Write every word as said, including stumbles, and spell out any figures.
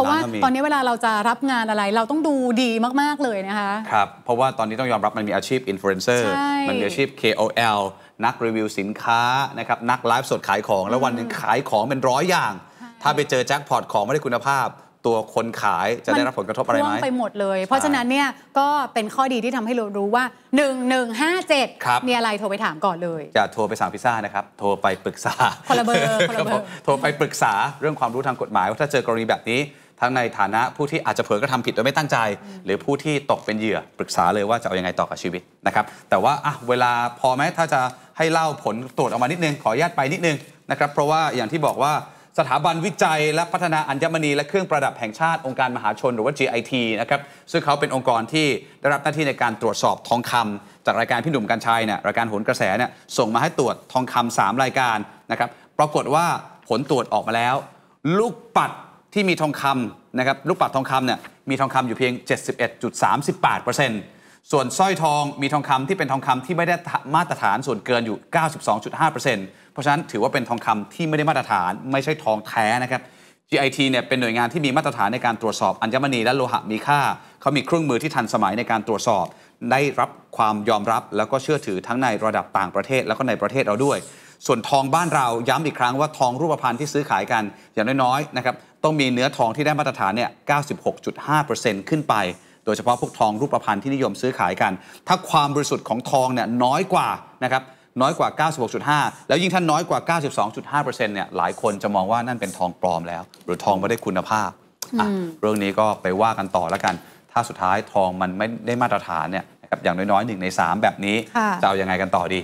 ะว่าตอนนี้เวลาเราจะรับงานอะไรเราต้องดูดีมากๆเลยนะคะครับเพราะว่าตอนนี้ต้องยอมรับมันมีอาชีพอินฟลูเอนเซอร์มันมีอาชีพ เค โอ แอล นักรีวิวสินค้านะครับนักไลฟ์สดขายของแล้ววันหนึ่งขายของเป็นร้อยอย่างถ้าไปเจอแจ็คพอตของไม่ได้คุณภาพตัวคนขายจะได้รับผลกระทบอะไรไหมไปหมดเลยเพราะฉะนั้นเนี่ยก็เป็นข้อดีที่ทำให้เรารู้ว่าหนึ่ง หนึ่ง ห้า เจ็ดมีอะไรโทรไปถามก่อนเลยอย่าโทรไปสั่งพิซซ่านะครับโทรไปปรึกษาคนละเบอร์คนละเบอร์โทรไปปรึกษาเรื่องความรู้ทางกฎหมายว่าถ้าเจอกรณีแบบนี้ทั้งในฐานะผู้ที่อาจจะเผลอกระทำผิดโดยไม่ตั้งใจหรือผู้ที่ตกเป็นเหยื่อปรึกษาเลยว่าจะเอายังไงต่อกับชีวิตนะครับแต่ว่าอ่ะเวลาพอไหมถ้าจะให้เล่าผลตรวจออกมานิดนึงขออนุญาตไปนิดนึงนะครับเพราะว่าอย่างที่บอกว่าสถาบันวิจัยและพัฒนาอัญมณีและเครื่องประดับแห่งชาติองค์การมหาชนหรือว่า จี ไอ ที นะครับซึ่งเขาเป็นองค์กรที่ได้รับหน้าที่ในการตรวจสอบทองคำจากรายการพี่หนุ่มกัญชัยเนี่ยรายการโหนกระแสเนี่ยส่งมาให้ตรวจทองคำสามรายการนะครับปรากฏว่าผลตรวจออกมาแล้วลูกปัดที่มีทองคำนะครับลูกปัดทองคำเนี่ยมีทองคำอยู่เพียง เจ็ดสิบเอ็ดจุดสามแปดเปอร์เซ็นต์ ส่วนสร้อยทองมีทองคำที่เป็นทองคำที่ไม่ได้มาตรฐานส่วนเกินอยู่ เก้าสิบสองจุดห้าเปอร์เซ็นต์เพราะฉะนั้นถือว่าเป็นทองคำที่ไม่ได้มาตรฐานไม่ใช่ทองแท้นะครับ จี ไอ ที เนี่ยเป็นหน่วยงานที่มีมาตรฐานในการตรวจสอบอัญมณีและโลหะมีค่าเขามีเครื่องมือที่ทันสมัยในการตรวจสอบได้รับความยอมรับแล้วก็เชื่อถือทั้งในระดับต่างประเทศแล้วก็ในประเทศเราด้วยส่วนทองบ้านเราย้ำอีกครั้งว่าทองรูปพรรณที่ซื้อขายกันอย่างน้อยๆนะครับต้องมีเนื้อทองที่ได้มาตรฐานเนี่ย เก้าสิบหกจุดห้าเปอร์เซ็นต์ ขึ้นไปโดยเฉพาะพวกทองรูปพรรณที่นิยมซื้อขายกันถ้าความบริสุทธิ์ของทองเนี่ยน้อยกว่านะครับน้อยกว่า เก้าสิบหกจุดห้า แล้วยิ่งท่านน้อยกว่า เก้าสิบสองจุดห้าเปอร์เซ็นต์ เนี่ยหลายคนจะมองว่านั่นเป็นทองปลอมแล้วหรือทองไม่ได้คุณภาพเรื่องนี้ก็ไปว่ากันต่อแล้วกันถ้าสุดท้ายทองมันไม่ได้มาตรฐานเนี่ยนะครับอย่างน้อยๆหนึ่งในสามแบบนี้จะเอายังไงกันต่อดี